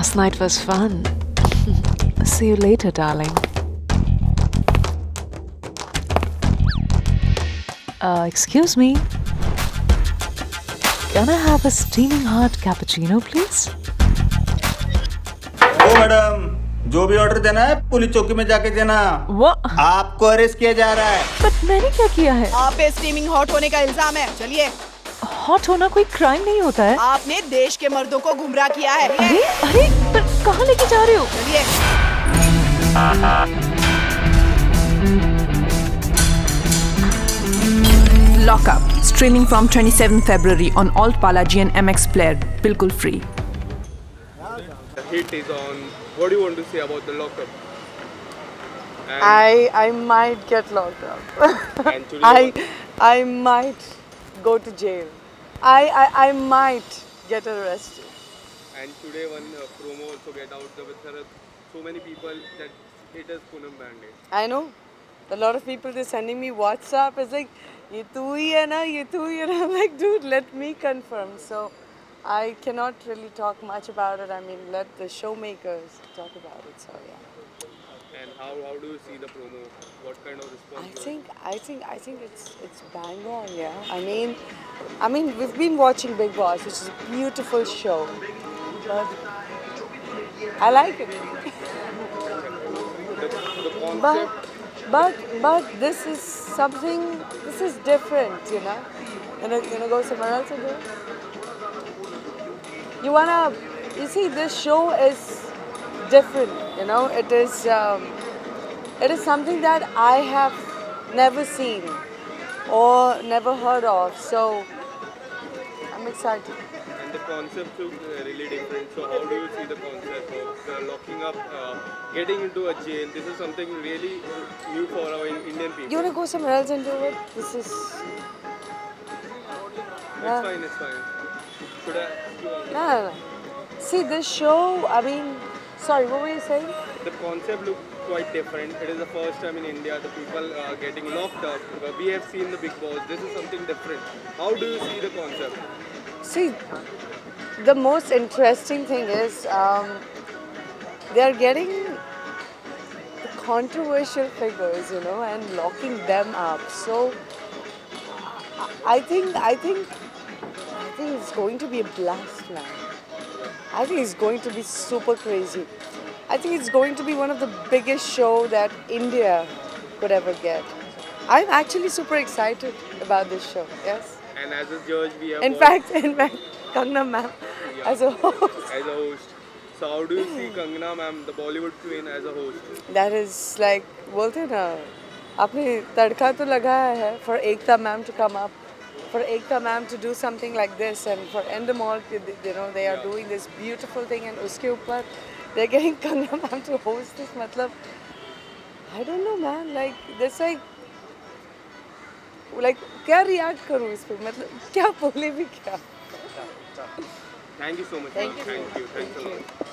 Last night was fun. See you later, darling. Excuse me. Can I have a steaming hot cappuccino, please? Oh, madam. जो भी order देना है police चौकी में जाके देना। आपको अरेस्ट किया जा रहा है। बट मैंने क्या किया है? आप पे स्टीमिंग हॉट होने का इल्जाम है। चलिए। हॉट होना कोई क्राइम नहीं होता है। आपने देश के मर्दों को गुमराह किया है। अरे अरे पर कहाँ लेके जा रहे हो? चलिए। Lockup streaming from 27 February on Alt Balaji and MX Player, बिल्कुल फ्री। Hit is on. What do you want to say about the lockup? And I might get locked up. And I might go to jail. I might get arrested. And today one promo also get out there with so many people that hate us Poonam Pandey. I know. A lot of people they're sending me WhatsApp. It's like, ye tu hi hai na, ye tu hi hai na. I'm like, dude, let me confirm. So I cannot really talk much about it. I mean, let the showmakers talk about it. So yeah. And how do you see the promo? What kind of response? I think it's bang on. Yeah. I mean, we've been watching Big Boss, which is a beautiful show. But I like it. But this is something. This is different, you know. Gonna go somewhere else and do it? You see, this show is different, you know, it is something that I have never seen or never heard of, so I'm excited. And the concept is really different, so how do you see the concept of locking up, getting into a jail? This is something really new for our Indian people. You want to go somewhere else and do it? This is... It's fine. No. See, this show, I mean, sorry, what were you saying? The concept looks quite different. It is the first time in India the people are getting locked up. We have seen the Big Boss. This is something different. How do you see the concept? See, the most interesting thing is they are getting controversial figures, you know, and locking them up. So, I think it's going to be a blast, man. I think it's going to be super crazy. I think it's going to be one of the biggest shows that India could ever get. I'm actually super excited about this show, yes. And as a judge, we have... In fact, Kangana ma'am, yeah. As a host. So how do you see Kangana ma'am, the Bollywood queen, as a host? That is like, बोलते ना, आपने तड़का तो लगाया है for Ekta ma'am to come up. For Ekta ma'am to do something like this, and for Endemol, you know, they are doing this beautiful thing, and uske upar they're getting Kangana ma'am to host this. Matlab, I don't know, man. Like, there's like, kya react karu ispe? Matlab, kya bole bhi kya? Thank you so much. Thank you. Thanks a lot.